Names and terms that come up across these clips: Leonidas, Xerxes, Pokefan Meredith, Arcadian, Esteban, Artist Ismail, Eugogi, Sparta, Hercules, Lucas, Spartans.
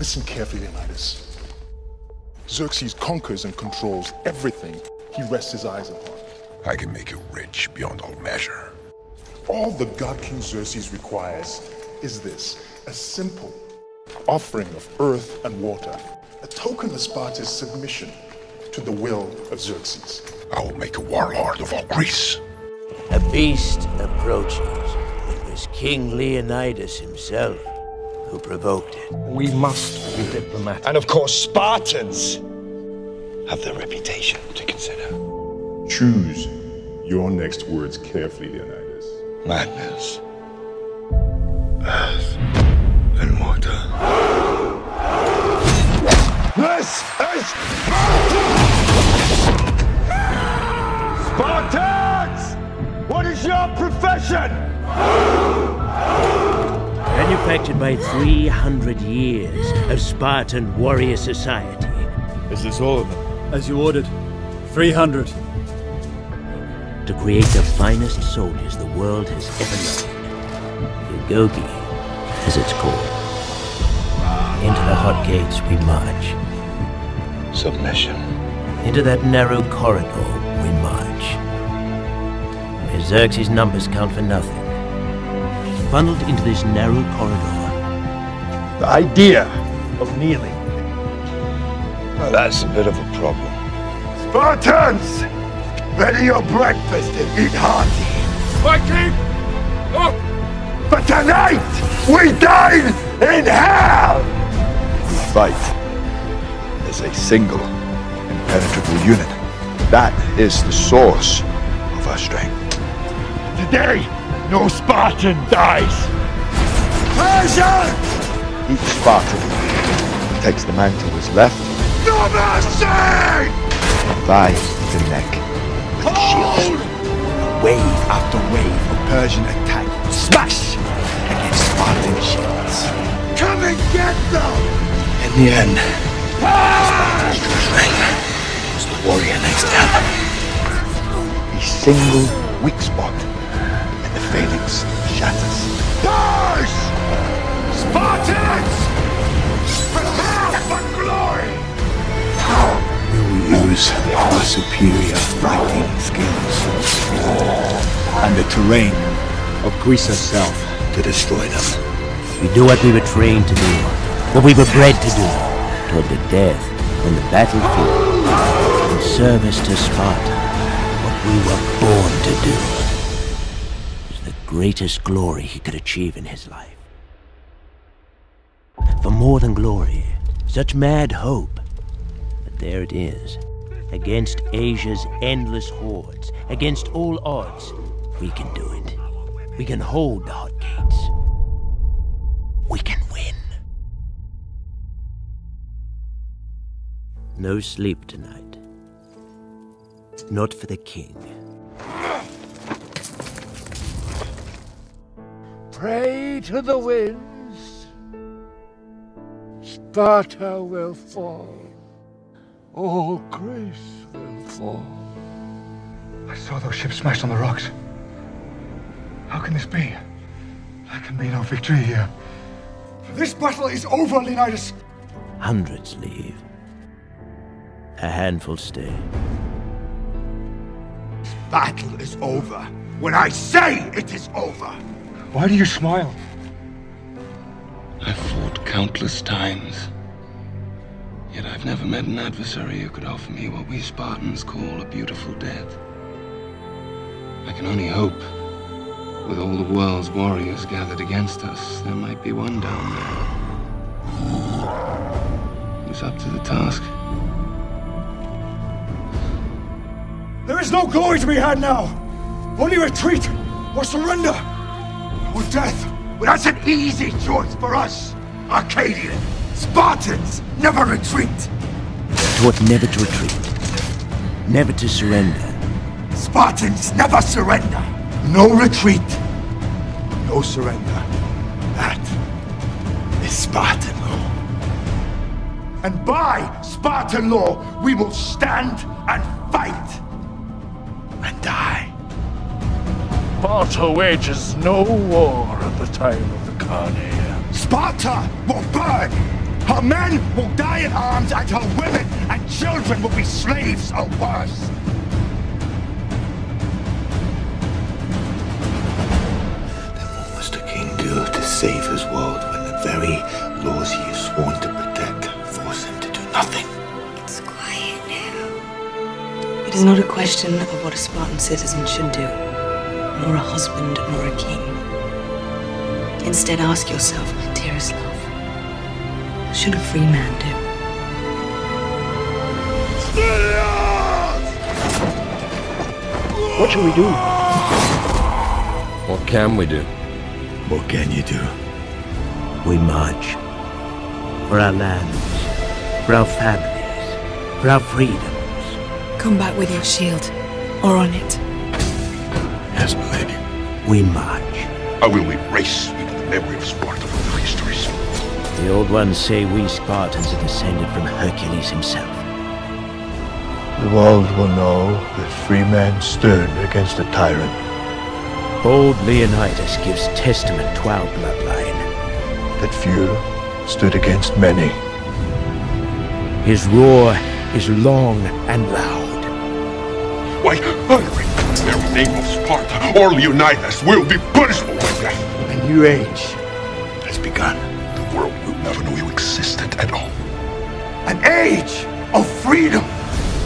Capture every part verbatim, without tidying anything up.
Listen carefully, Leonidas. Xerxes conquers and controls everything he rests his eyes upon. I can make you rich beyond all measure. All the god-king Xerxes requires is this, a simple offering of earth and water, a token of Sparta's submission to the will of Xerxes. I will make a warlord of all Greece. A beast approaches. It was King Leonidas himself who provoked it. We must be diplomatic. And of course, Spartans have their reputation to consider. Choose your next words carefully, Leonidas. Madness. Earth and water. This is Sparta! Spartans! What is your profession? Manufactured by three hundred years of Spartan warrior society. Is this all of them? As you ordered. three hundred. To create the finest soldiers the world has ever known. Eugogi, as it's called. Into the hot gates we march. Submission. Into that narrow corridor we march. Where Xerxes' numbers count for nothing. Funneled into this narrow corridor. The idea of kneeling. Well, that's a bit of a problem. Spartans! Ready your breakfast and eat hearty. My king! Oh. But tonight, we died in hell! The fight is a single, impenetrable unit. That is the source of our strength. Today, no Spartan dies. Persians! Each Spartan takes the man to his left. No mercy! And thighs to neck with shields. Wave after wave of Persian attack. Smash! Against Spartan shields. Come and get them! In the end, Spartan's true strength was the warrior next to him. A single weak spot, and the phalanx shatters. Guys! Spartans! Prepare for glory! We lose our superior fighting skills and the terrain of Greece herself to destroy them. We do what we were trained to do, what we were bred to do, toward the death on the battlefield, in service to Sparta. What we were born to do was the greatest glory he could achieve in his life. For more than glory, such mad hope. But there it is, against Asia's endless hordes, against all odds, we can do it. We can hold the hot gates. We can win. No sleep tonight. Not for the king. Pray to the winds. Sparta will fall. All Greece will fall. I saw those ships smashed on the rocks. How can this be? There can be no victory here. This battle is over, Leonidas! Hundreds leave. A handful stay. This battle is over when I say it is over! Why do you smile? I've fought countless times. Yet I've never met an adversary who could offer me what we Spartans call a beautiful death. I can only hope. With all the world's warriors gathered against us, there might be one down there who's up to the task. There is no glory to be had now! Only retreat or surrender! Or death! Well, that's an easy choice for us! Arcadian! Spartans! Never retreat! Taught never to retreat. Never to surrender. Spartans never surrender! No retreat, no surrender. That is Spartan law. And by Spartan law, we will stand and fight and die. Sparta wages no war at the time of the Carnae. Sparta will burn Her men will die in arms, and her women and children will be slaves or worse. Then what must a king do to save his world when the very laws he is sworn to protect force him to do nothing? It's quiet now. It is not a question of what a Spartan citizen should do, nor a husband, nor a king. Instead, ask yourself, dearest love, what should a free man do? What should we do? What can we do? What can you do? We march. For our lands. For our families. For our freedoms. Come back with your shield. Or on it. Yes, my lady. We march. I will erase you to the memory of Sparta from the histories. The old ones say we Spartans are descended from Hercules himself. The world will know that free men stirred against a tyrant. Bold Leonidas gives testament to our bloodline. That few stood against many. His roar is long and loud. Why, honoring the very name of Sparta or Leonidas will be punishable by death. A new age has begun. The world will never know you existed at all. An age of freedom!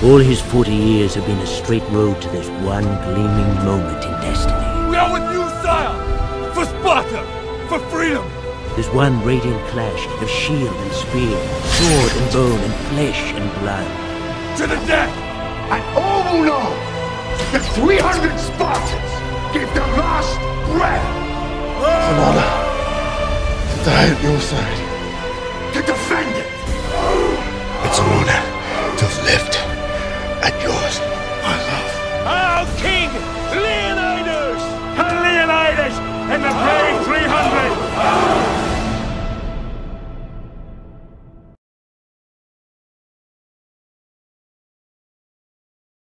All his forty years have been a straight road to this one gleaming moment in destiny. We are with you, sire! For Sparta! For freedom! This one radiant clash of shield and spear, sword and bone and flesh and blood. To the death! And all will know that three hundred Spartans gave their last breath! It's an honor to die at your side. To defend it! It's an honor to have lived at yours, my love. Our king lives!